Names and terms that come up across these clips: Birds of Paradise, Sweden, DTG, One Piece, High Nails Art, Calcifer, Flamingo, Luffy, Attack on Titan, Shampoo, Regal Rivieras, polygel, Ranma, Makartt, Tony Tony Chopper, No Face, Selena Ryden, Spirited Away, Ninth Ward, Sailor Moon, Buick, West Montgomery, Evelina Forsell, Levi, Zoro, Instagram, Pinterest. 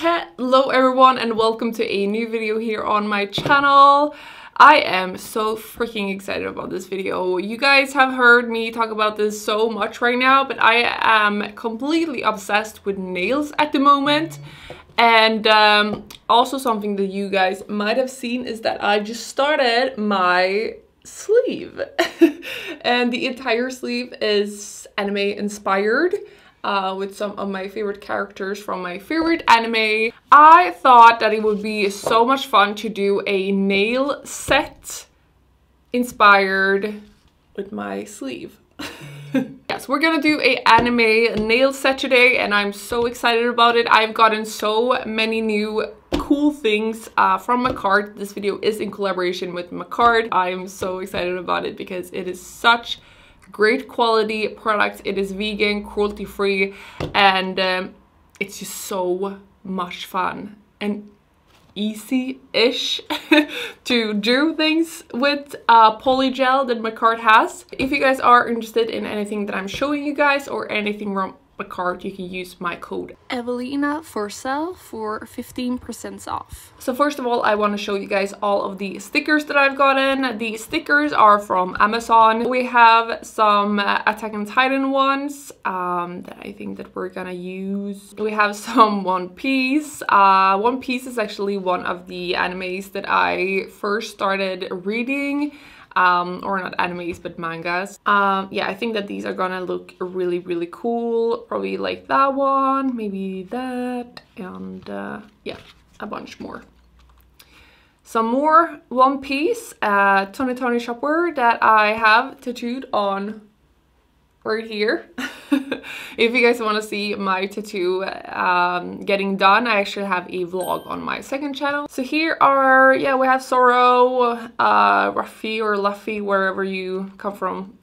Hello everyone and welcome to a new video here on my channel. I am so freaking excited about this video. You guys have heard me talk about this so much right now, but I am completely obsessed with nails at the moment. And also something that you guys might have seen is that I just started my sleeve. And the entire sleeve is anime inspired. With some of my favorite characters from my favorite anime. I thought that it would be so much fun to do a nail set inspired with my sleeve. Yes, we're gonna do an anime nail set today and I'm so excited about it. I've gotten so many new cool things from Makartt. This video is in collaboration with Makartt. I am so excited about it because it is such great quality products. It is vegan, cruelty free, and it's just so much fun and easy-ish to do things with polygel that Makartt has. If you guys are interested in anything that I'm showing you guys or anything from Makartt, you can use my code Evelina Forsell for 15% off. So first of all, I want to show you guys all of the stickers that I've gotten. The stickers are from Amazon. We have some Attack on Titan ones that I think that we're gonna use. We have some One Piece. One Piece is actually one of the animes that I first started reading. Or not animes, but mangas. Yeah, I think that these are gonna look really, really cool. Probably like that one, maybe that, and yeah, a bunch more. Some more One Piece, Tony Tony Chopper that I have tattooed on right here. If you guys want to see my tattoo getting done, I actually have a vlog on my second channel. So here are, yeah, we have Zoro, Ruffy or Luffy, wherever you come from.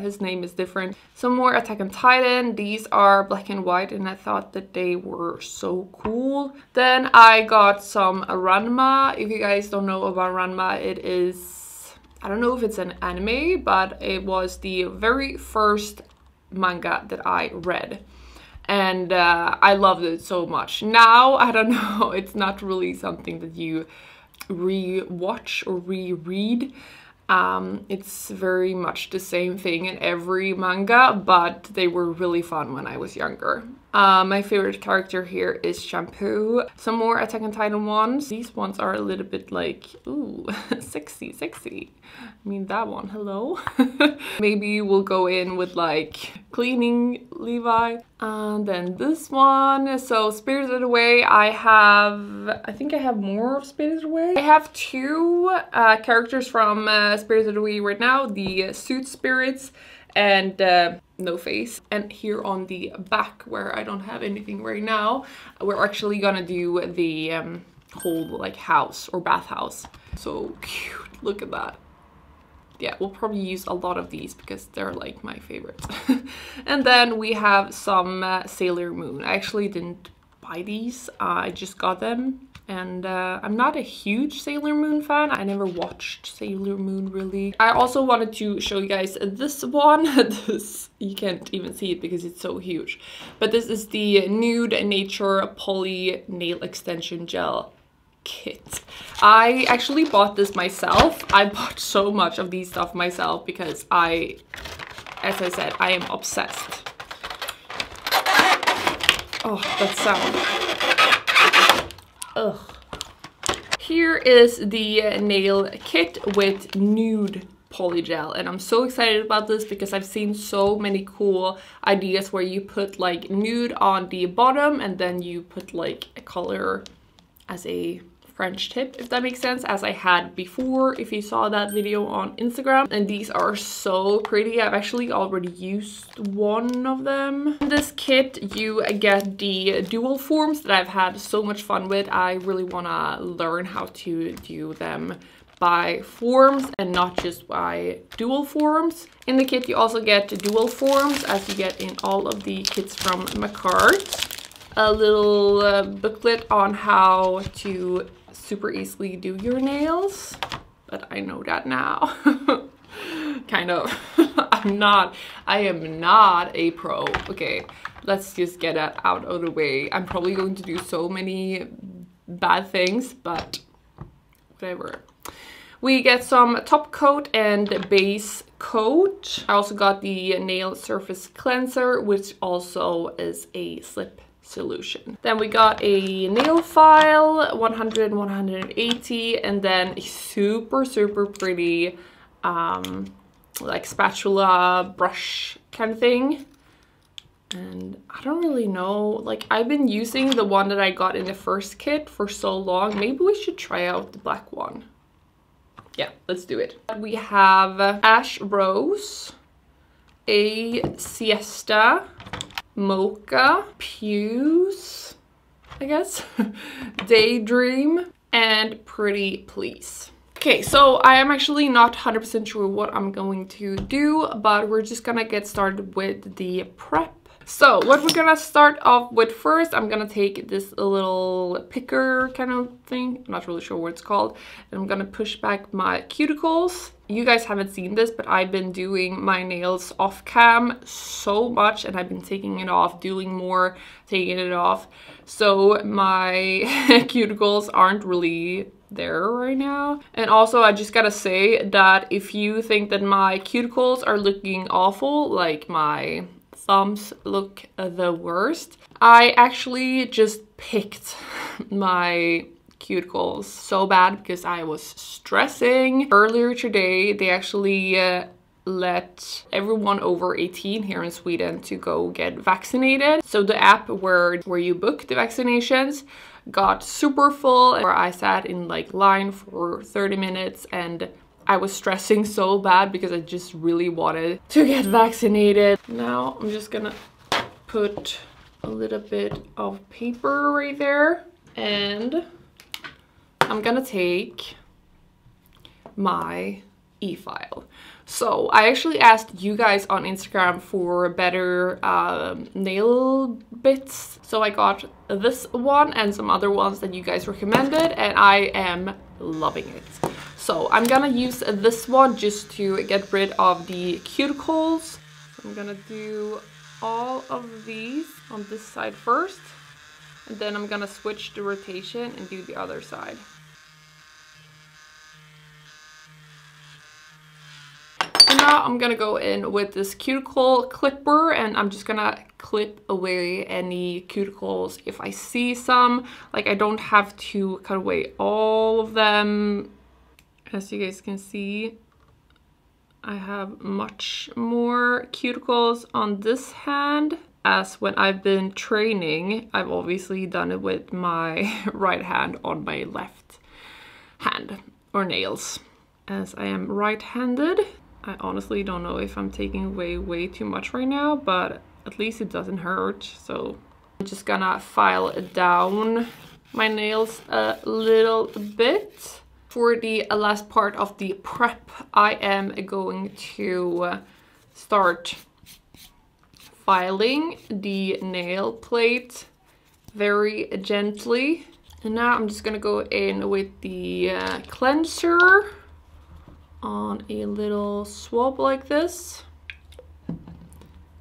His name is different. Some more Attack on Titan. These are black and white and I thought that they were so cool. Then I got some Ranma. If you guys don't know about Ranma, it is, I don't know if it's an anime, but it was the very first manga that I read. And I loved it so much. Now, I don't know, it's not really something that you re-watch or re-read. It's very much the same thing in every manga, but they were really fun when I was younger. My favorite character here is Shampoo. Some more Attack on Titan ones. These ones are a little bit like, ooh, sexy, sexy. I mean, that one, hello. Maybe we'll go in with like cleaning Levi. And then this one, so Spirited Away. I think I have more of Spirited Away. I have two characters from Spirited Away right now, the suit spirits and No Face. And here on the back, where I don't have anything right now, we're actually gonna do the whole like house or bathhouse. So cute, look at that. Yeah, we'll probably use a lot of these because they're like my favorites. And then we have some Sailor Moon. I actually didn't buy these, I just got them. And I'm not a huge Sailor Moon fan. I never watched Sailor Moon really. I also wanted to show you guys this one. This, you can't even see it because it's so huge. But this is the Nude Nature Poly Nail Extension Gel Kit. I actually bought this myself. I bought so much of these stuff myself because I, as I said, I am obsessed. Oh, that sound. Ugh. Here is the nail kit with nude polygel, and I'm so excited about this because I've seen so many cool ideas where you put like nude on the bottom and then you put like a color as a French tip, if that makes sense, as I had before if you saw that video on Instagram. And these are so pretty. I've actually already used one of them. In this kit you get the dual forms that I've had so much fun with. I really want to learn how to do them by forms and not just by dual forms. In the kit you also get dual forms as you get in all of the kits from Makartt. A little booklet on how to super easily do your nails, but I know that now. Kind of. I am not a pro. Okay, let's just get that out of the way. I'm probably going to do so many bad things, but whatever. We get some top coat and base coat. I also got the nail surface cleanser, which also is a slip solution. Then we got a nail file, 100 180, and then super pretty like spatula brush kind of thing. And I don't really know, like I've been using the one that I got in the first kit for so long. Maybe we should try out the black one. Yeah, let's do it. We have Ash Rose, a Siesta, Mocha, Pews, I guess, Daydream, and Pretty Please. Okay, so I am actually not 100% sure what I'm going to do, but we're just gonna get started with the prep. So what we're gonna start off with first, I'm gonna take this little picker kind of thing, I'm not really sure what it's called, and I'm gonna push back my cuticles. You guys haven't seen this, but I've been doing my nails off cam so much, and I've been taking it off, doing more, taking it off, so my cuticles aren't really there right now. And also I just gotta say that if you think that my cuticles are looking awful, like my thumbs look the worst, I actually just picked my cuticles so bad because I was stressing. Earlier today they actually let everyone over 18 here in Sweden to go get vaccinated. So the app where you book the vaccinations got super full, where I sat in like line for 30 minutes and I was stressing so bad because I just really wanted to get vaccinated. Now I'm just gonna put a little bit of paper right there, and I'm gonna take my e-file. So I actually asked you guys on Instagram for better nail bits, so I got this one and some other ones that you guys recommended, and I am loving it. So I'm gonna use this one just to get rid of the cuticles. So I'm gonna do all of these on this side first, and then I'm gonna switch the rotation and do the other side. And now I'm gonna go in with this cuticle clipper, and I'm just gonna clip away any cuticles if I see some. Like I don't have to cut away all of them. As you guys can see, I have much more cuticles on this hand, as when I've been training, I've obviously done it with my right hand on my left hand, or nails. As I am right-handed, I honestly don't know if I'm taking away way too much right now, but at least it doesn't hurt, so I'm just gonna file down my nails a little bit. For the last part of the prep, I am going to start filing the nail plate very gently. And now I'm just gonna go in with the cleanser on a little swab like this.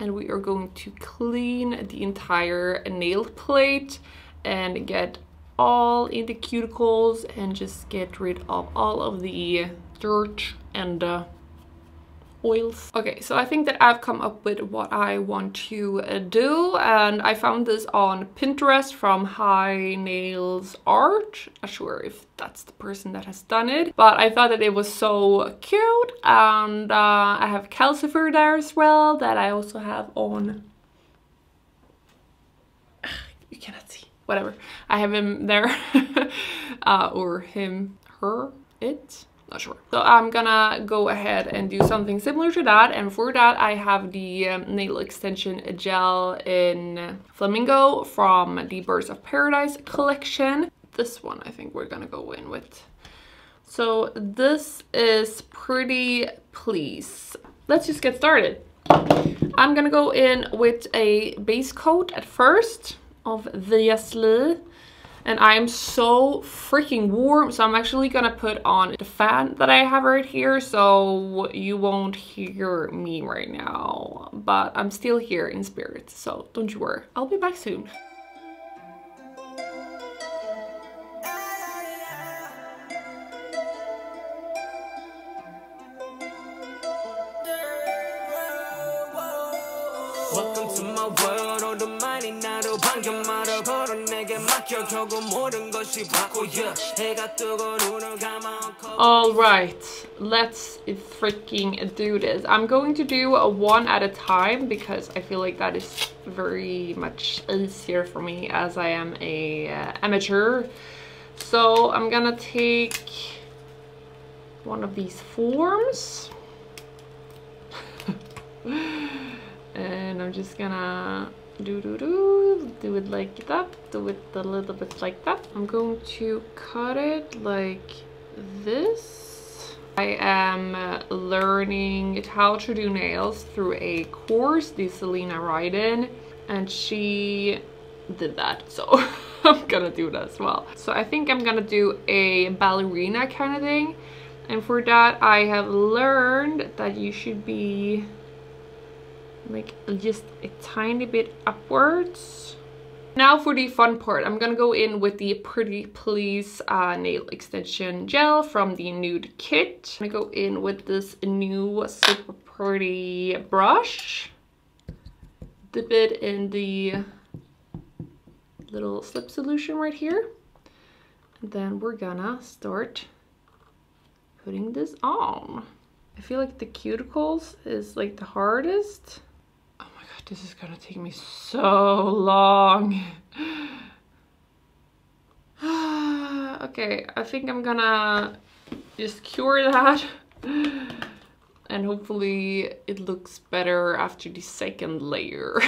And we are going to clean the entire nail plate and get all in the cuticles and just get rid of all of the dirt and oils. Okay, so I think that I've come up with what I want to do, and I found this on Pinterest from High Nails Art. Not sure if that's the person that has done it, but I thought that it was so cute. And I have Calcifer there as well that I also have on. You cannot see. Whatever, I have him there, or him, her, it, not sure. So I'm gonna go ahead and do something similar to that, and for that I have the nail extension gel in Flamingo from the Birds of Paradise collection. This one I think we're gonna go in with. So this is Pretty Please. Let's just get started. I'm gonna go in with a base coat at first. Obviously, and I am so freaking warm, so I'm actually gonna put on the fan that I have right here so you won't hear me right now, but I'm still here in spirit, so don't you worry, I'll be back soon. Alright, let's freaking do this. I'm going to do one at a time because I feel like that is very much easier for me as I am a amateur. So I'm gonna take one of these forms and I'm just gonna do it like that, do it a little bit like that. I'm going to cut it like this. I am learning how to do nails through a course, the Selena Ryden, and she did that, so I'm gonna do that as well. So I think I'm gonna do a ballerina kind of thing, and for that I have learned that you should be like just a tiny bit upwards. Now for the fun part, I'm gonna go in with the Pretty Please nail extension gel from the nude kit. I'm gonna go in with this new super pretty brush, dip it in the little slip solution right here, and then we're gonna start putting this on. I feel like the cuticles is like the hardest. Oh my god, this is gonna take me so long. Okay, I think I'm gonna just cure that. And hopefully it looks better after the second layer.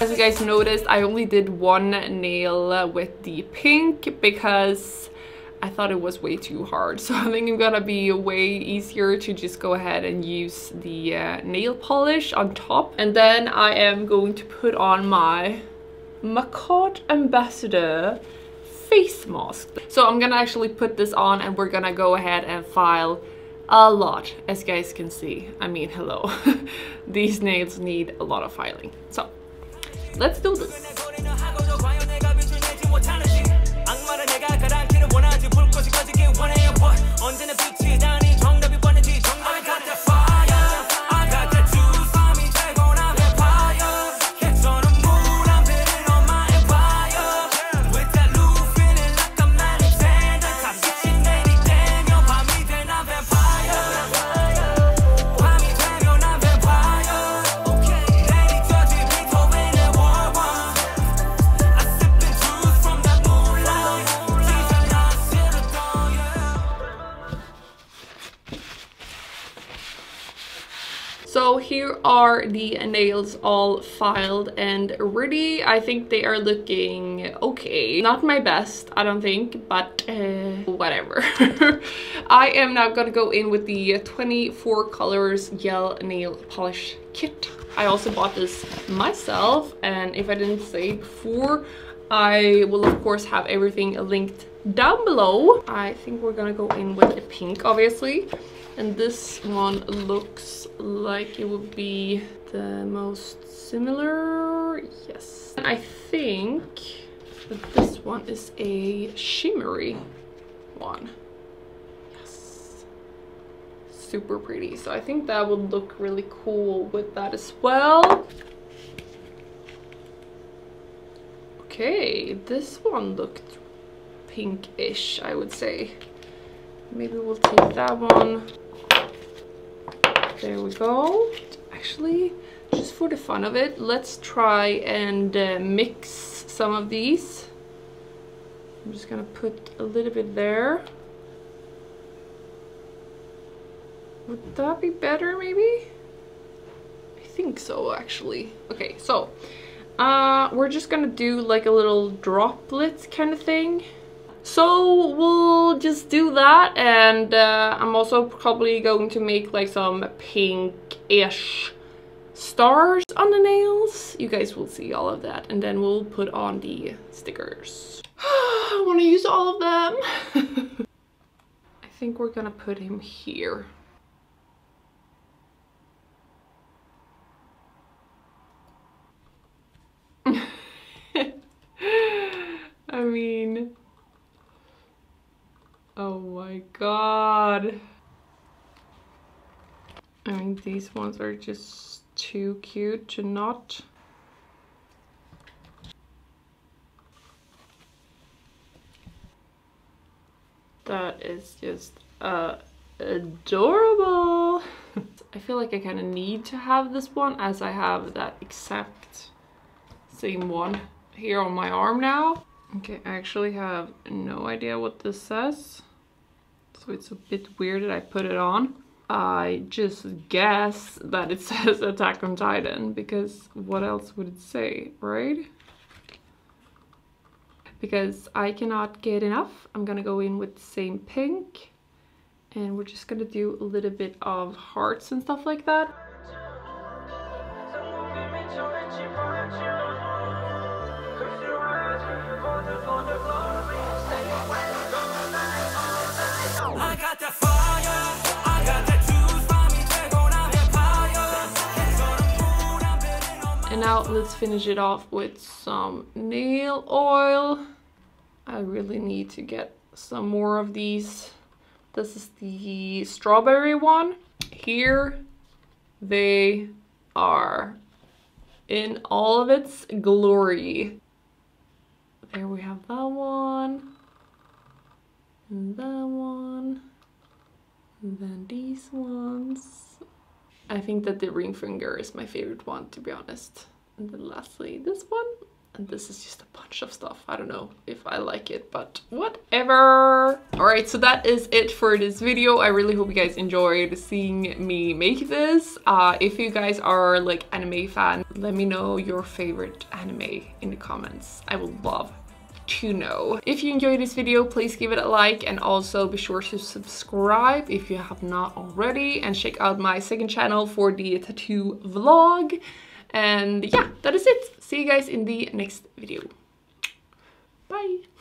As you guys noticed, I only did one nail with the pink because I thought it was way too hard, so I think I'm gonna be way easier to just go ahead and use the nail polish on top, and then I am going to put on my Makartt Ambassador face mask. So I'm gonna actually put this on and we're gonna go ahead and file a lot, as you guys can see. I mean, hello. These nails need a lot of filing. So let's do this. So here are the nails all filed and ready. I think they are looking okay. Not my best, I don't think, but whatever. I am now gonna go in with the 24 colors gel nail polish kit. I also bought this myself, and if I didn't say before, I will of course have everything linked down below. I think we're gonna go in with a pink, obviously. And this one looks like it would be the most similar, yes. And I think that this one is a shimmery one, yes. super pretty. So I think that would look really cool with that as well. Okay, this one looked pinkish, I would say. Maybe we'll take that one. There we go. Actually, just for the fun of it, let's try and mix some of these. I'm just gonna put a little bit there. Would that be better, maybe? I think so, actually. Okay, so we're just gonna do like a little droplets kind of thing. So we'll just do that, and I'm also probably going to make like some pink-ish stars on the nails. You guys will see all of that, and then we'll put on the stickers. I want to use all of them. I think we're gonna put him here. I mean... oh my god. I mean, these ones are just too cute to not. That is just adorable. I feel like I kind of need to have this one, as I have that exact same one here on my arm now. Okay, I actually have no idea what this says, so it's a bit weird that I put it on. I just guess that it says Attack on Titan, because what else would it say, right? Because I cannot get enough. I'm gonna go in with the same pink, and we're just gonna do a little bit of hearts and stuff like that. And now let's finish it off with some nail oil. I really need to get some more of these. This is the strawberry one. Here they are in all of its glory. There we have that one, and that one, and then these ones. I think that the ring finger is my favorite one, to be honest. And then lastly, this one. And this is just a bunch of stuff. I don't know if I like it, but whatever. All right, so that is it for this video. I really hope you guys enjoyed seeing me make this. If you guys are like anime fan, let me know your favorite anime in the comments. I would love to know. If you enjoyed this video, please give it a like, and also be sure to subscribe if you have not already, and check out my second channel for the tattoo vlog. And yeah, that is it. See you guys in the next video. Bye.